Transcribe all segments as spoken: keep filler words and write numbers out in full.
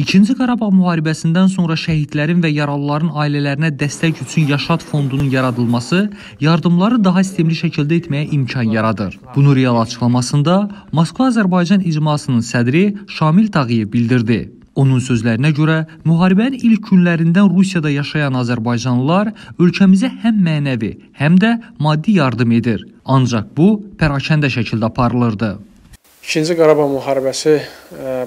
İkinci Qarabağ müharibəsindən sonra şəhidlərin və yaralıların ailələrinə dəstək üçün Yaşat Fondunun yaradılması yardımları daha sistemli şəkildə etməyə imkan yaradır. Bunu real açıqlamasında Moskva-Azərbaycan icmasının sədri Şamil Tagiyi bildirdi. Onun sözlərinə görə, müharibənin ilk günlərindən Rusiyada yaşayan azərbaycanlılar ölkəmizə həm mənəvi, həm də maddi yardım edir. Ancaq bu, pərakəndə şəkildə aparılırdı. İkinci Qarabağ müharibəsi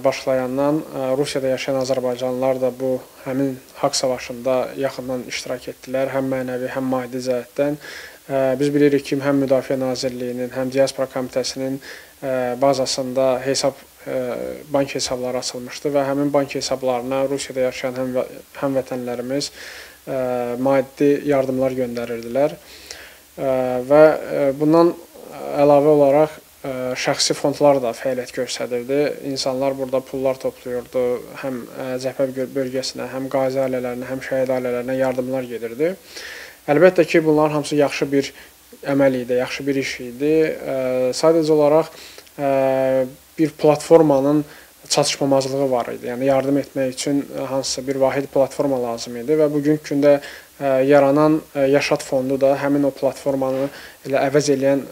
başlayandan Rusiyada yaşayan azərbaycanlılar da bu həmin haqq savaşında yaxından iştirak etdilər, həm mənəvi, həm maddi cəhətdən. Biz bilirik ki, həm Müdafiə Nazirliyinin, həm Diyas Pro Komitəsinin bazasında hesab, bank hesabları açılmışdı və həmin bank hesablarına Rusiyada yaşayan həm, həm vətənlərimiz maddi yardımlar göndərirdilər və bundan əlavə olaraq şəxsi fondlar da fəaliyyət göstərirdi. İnsanlar burada pullar toplayırdı, həm cəbhə bölgəsinə, həm qazi ailələrinə, həm şəhid ailələrinə yardımlar gedirdi. Əlbəttə ki, bunların hamısı yaxşı bir əməl idi, yaxşı bir iş idi. Sadəcə olaraq bir platformanın çatışmamazlığı var idi. Yəni, yardım etmək üçün hansısa bir vahid platforma lazım idi və bugünkü gündə yaranan Yaşat Fondu da həmin o platformanı elə əvəz eləyən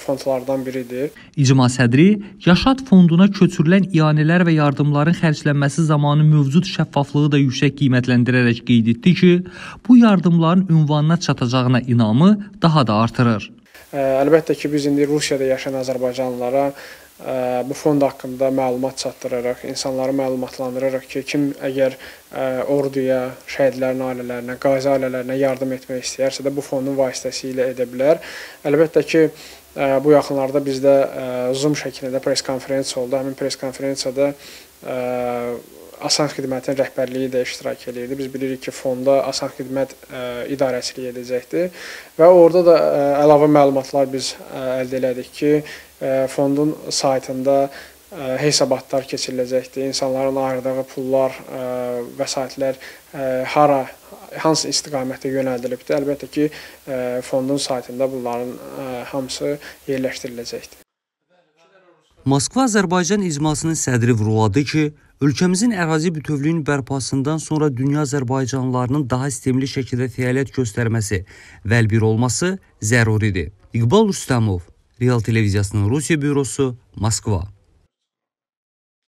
fondlardan biridir. İcma sədri Yaşat Fonduna köçürülən ianələr və yardımların xərclənməsi zamanı mövcud şəffaflığı da yüksək qiymətləndirərək qeyd etdi ki, bu yardımların ünvanına çatacağına inamı daha da artırır. Əlbəttə ki, biz indi Rusiyada yaşayan azərbaycanlılara bu fond haqqında məlumat çatdıraraq, insanları məlumatlandıraraq ki, kim əgər orduya, şəhidlərin ailələrinə, qazi ailələrinə yardım etmək istəyərsə də bu fondun vasitəsilə edə bilər. Əlbəttə ki, bu yaxınlarda bizdə Zoom şəklində pres konferensiya oldu. Həmin pres konferensiyada Asan Xidmətin rəhbərliyi də iştirak edirdi. Biz bilirik ki, fonda Asan Xidmət idarəçilik edəcəkdi və orada da əlavə məlumatlar biz əldə elədik ki, fondun saytında hesabatlar keçiriləcəkdi, insanların ayırdığı pullar, vəsaitlər hara, hansı istiqamətdə yönəldilibdir. Əlbəttə ki, fondun saytında bunların hamısı yerləşdiriləcəkdi. Moskva-Azərbaycan icmasının sədri vurğuladı ki, ölkəmizin ərazi bütövlüyünün bərpasından sonra dünya azərbaycanlılarının daha sistemli şəkildə fəaliyyət göstərməsi və əlbir olması zəruridir. İqbal Ustamov, Real televiziyasının Rusiya bürosu, Moskva.